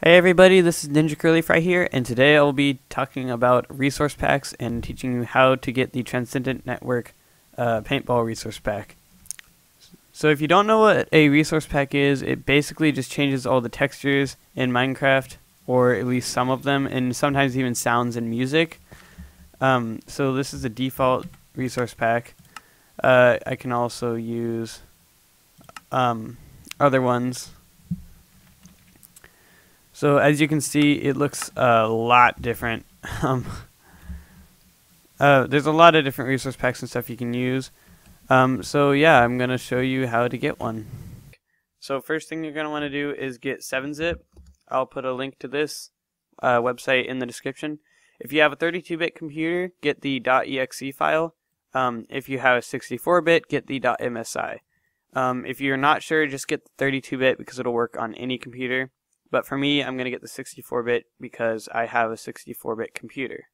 Hey everybody, this is Ninja Curly Fry here, and today I'll be talking about resource packs and teaching you how to get the Transcendent Network Paintball Resource Pack. So if you don't know what a resource pack is, it basically just changes all the textures in Minecraft, or at least some of them, and sometimes even sounds and music. So this is the default resource pack. I can also use other ones. So as you can see, it looks a lot different. There's a lot of different resource packs and stuff you can use. So yeah, I'm going to show you how to get one. So first thing you're going to want to do is get 7-zip. I'll put a link to this website in the description. If you have a 32-bit computer, get the .exe file. If you have a 64-bit, get the .msi. If you're not sure, just get the 32-bit because it'll work on any computer. But for me, I'm going to get the 64-bit because I have a 64-bit computer.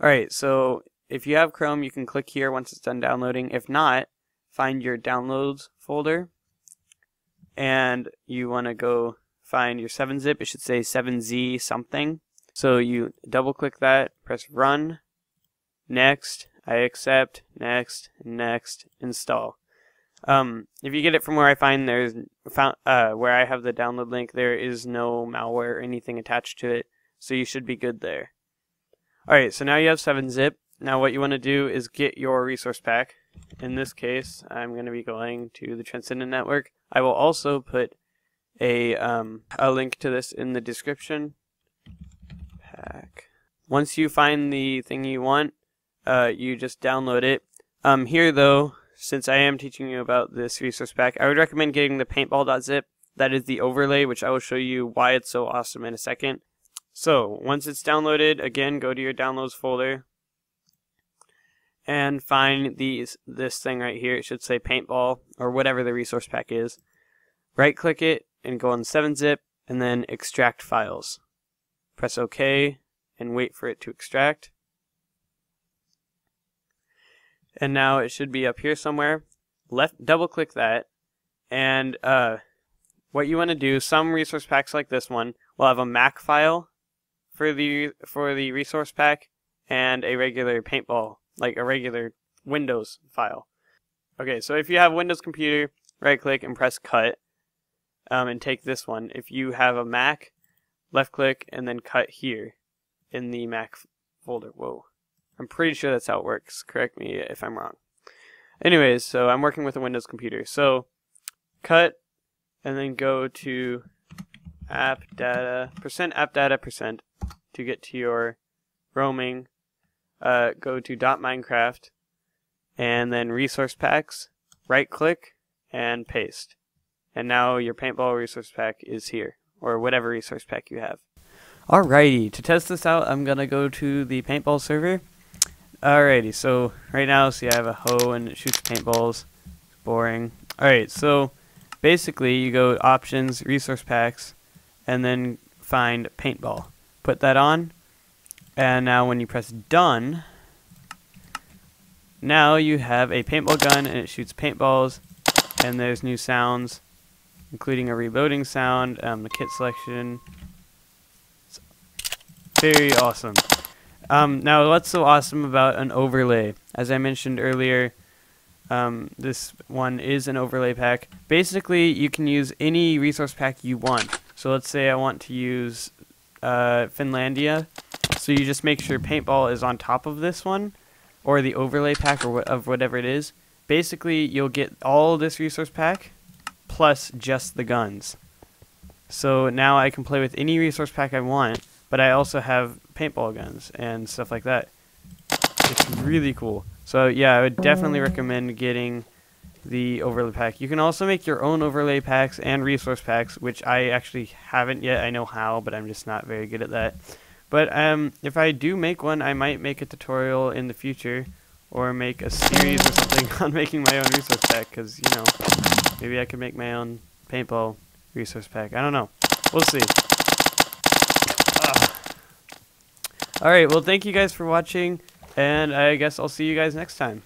Alright, so if you have Chrome, you can click here once it's done downloading. If not, find your downloads folder. And you want to go find your 7-zip. It should say 7z something. So you double-click that, press run, next, I accept, next, next, install. If you get it from where I find where I have the download link, there is no malware or anything attached to it, so you should be good there. Alright, so now you have 7-zip. Now what you want to do is get your resource pack. In this case, I'm going to be going to the Transcendent Network. I will also put a link to this in the description. Pack. Once you find the thing you want, you just download it. Here though, since I am teaching you about this resource pack, I would recommend getting the paintball.zip. That is the overlay, which I will show you why it's so awesome in a second. So, once it's downloaded, again, go to your downloads folder and find this thing right here. It should say paintball or whatever the resource pack is. Right-click it and go on 7-zip and then extract files. Press OK and wait for it to extract. And now it should be up here somewhere. Double click that, and what you want to do, some resource packs like this one will have a Mac file for the resource pack and a regular paintball, like a regular Windows file. Okay, so if you have a Windows computer, right click and press cut, and take this one. If you have a Mac, left click and then cut here in the Mac folder. Whoa. I'm pretty sure that's how it works. Correct me if I'm wrong. Anyways, so I'm working with a Windows computer. So cut and then go to app data %app data% to get to your roaming. Go to .minecraft and then resource packs. Right click and paste. And now your paintball resource pack is here, or whatever resource pack you have. Alrighty, to test this out, I'm gonna go to the paintball server. Alrighty, so right now, see I have a hoe and it shoots paintballs. It's boring. Alright, so basically you go options, resource packs, and then find paintball. Put that on, and now when you press done, now you have a paintball gun and it shoots paintballs, and there's new sounds, including a reloading sound, the kit selection. It's very awesome. Now, what's so awesome about an overlay? As I mentioned earlier, this one is an overlay pack. Basically, you can use any resource pack you want. So let's say I want to use Finlandia. So you just make sure paintball is on top of this one, or the overlay pack, or of whatever it is. Basically, you'll get all this resource pack, plus just the guns. So now I can play with any resource pack I want, but I also have paintball guns and stuff like that. It's really cool. So yeah, I would definitely recommend getting the overlay pack. You can also make your own overlay packs and resource packs, which I actually haven't yet. I know how, but I'm just not very good at that. But if I do make one, I might make a tutorial in the future, or make a series or something on making my own resource pack, because, you know, maybe I could make my own paintball resource pack. I don't know. We'll see. Alright, well, thank you guys for watching, and I guess I'll see you guys next time.